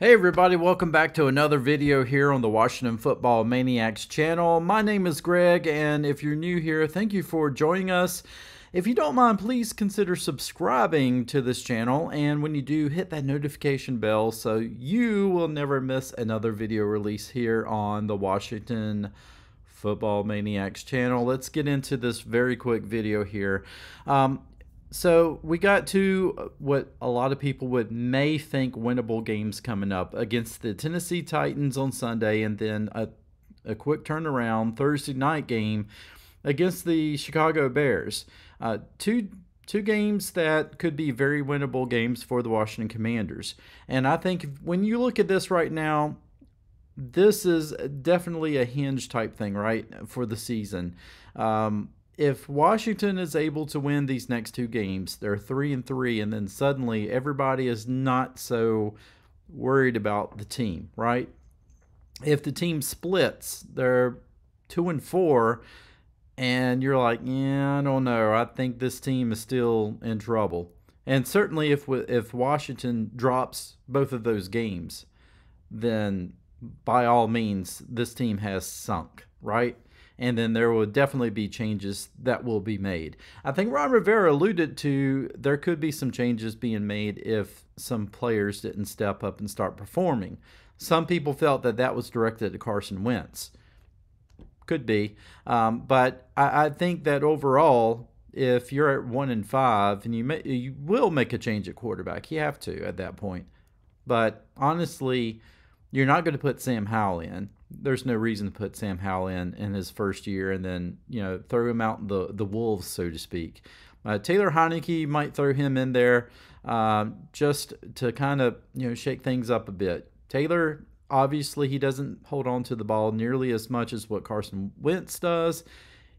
Hey everybody, welcome back to another video here on the Washington Football Maniacs channel. My name is Greg, and if you're new here, thank you for joining us. If you don't mind, please consider subscribing to this channel, and when you do, hit that notification bell so you will never miss another video release here on the Washington Football Maniacs channel. Let's get into this very quick video here. So we got to what a lot of people may think winnable games coming up against the Tennessee Titans on Sunday, and then a quick turnaround Thursday night game against the Chicago Bears. Two games that could be very winnable games for the Washington Commanders. And I think when you look at this right now, this is definitely a hinge type thing, right, for the season. If Washington is able to win these next two games, they're 3-3, and then suddenly everybody is not so worried about the team, right? If the team splits, they're 2-4, and you're like, yeah, I don't know. I think this team is still in trouble. And certainly if Washington drops both of those games, then by all means, this team has sunk, right? And then there will definitely be changes that will be made. I think Ron Rivera alluded to there could be some changes being made if some players didn't step up and start performing. Some people felt that that was directed at Carson Wentz. Could be. But I think that overall, if you're at 1-5, and you will make a change at quarterback. You have to at that point. But honestly, you're not going to put Sam Howell in. There's no reason to put Sam Howell in his first year and then, you know, throw him out the wolves, so to speak. Taylor Heinicke might throw him in there just to kind of, you know, shake things up a bit. Taylor, obviously, he doesn't hold on to the ball nearly as much as what Carson Wentz does.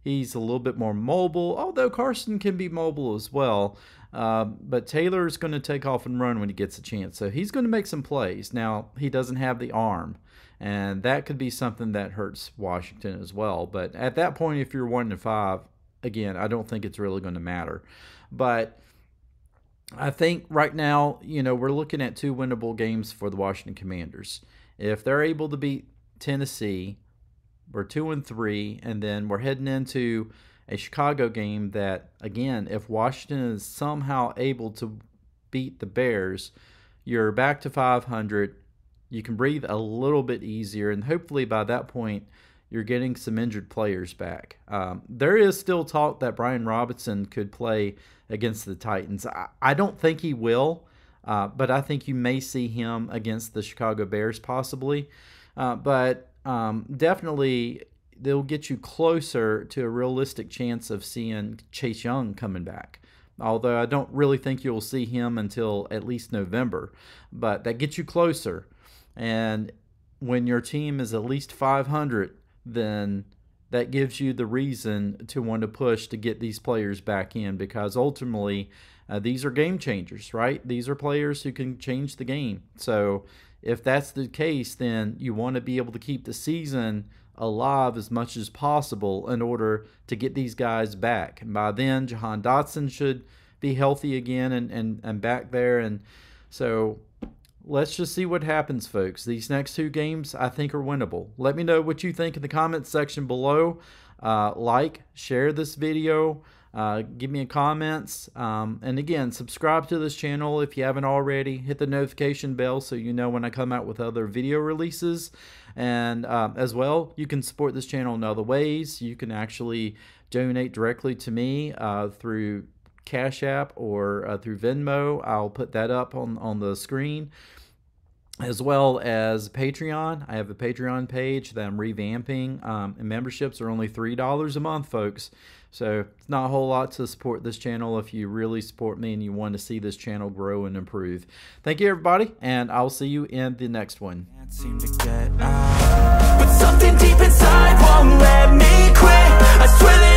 He's a little bit more mobile, although Carson can be mobile as well. But Taylor's going to take off and run when he gets a chance. So he's going to make some plays. Now, he doesn't have the arm, and that could be something that hurts Washington as well. But at that point, if you're 1-5, again, I don't think it's really going to matter. But I think right now, you know, we're looking at two winnable games for the Washington Commanders. If they're able to beat Tennessee, we're 2-3, and then we're heading into a Chicago game that, again, if Washington is somehow able to beat the Bears, you're back to 500. You can breathe a little bit easier, and hopefully by that point, you're getting some injured players back. There is still talk that Brian Robinson could play against the Titans. I don't think he will, but I think you may see him against the Chicago Bears possibly. Definitely, they'll get you closer to a realistic chance of seeing Chase Young coming back. Although I don't really think you'll see him until at least November. But that gets you closer. And when your team is at least 500, then that gives you the reason to want to push to get these players back in. Because ultimately, these are game changers, right? These are players who can change the game. So if that's the case, then you want to be able to keep the season alive as much as possible in order to get these guys back. And by then, Jahan Dotson should be healthy again and back there. And so let's just see what happens, folks. These next two games, I think, are winnable. Let me know what you think in the comments section below. Like, share this video. Give me a comments, and again, subscribe to this channel if you haven't already. Hit the notification bell so you know when I come out with other video releases. And as well, you can support this channel in other ways. You can actually donate directly to me through Cash App or through Venmo. I'll put that up on the screen, as well as Patreon. I have a Patreon page that I'm revamping, and memberships are only $3 a month, folks. So it's not a whole lot to support this channel if you really support me and you want to see this channel grow and improve. Thank you, everybody, and I'll see you in the next one. But something deep inside won't let me quit. I swear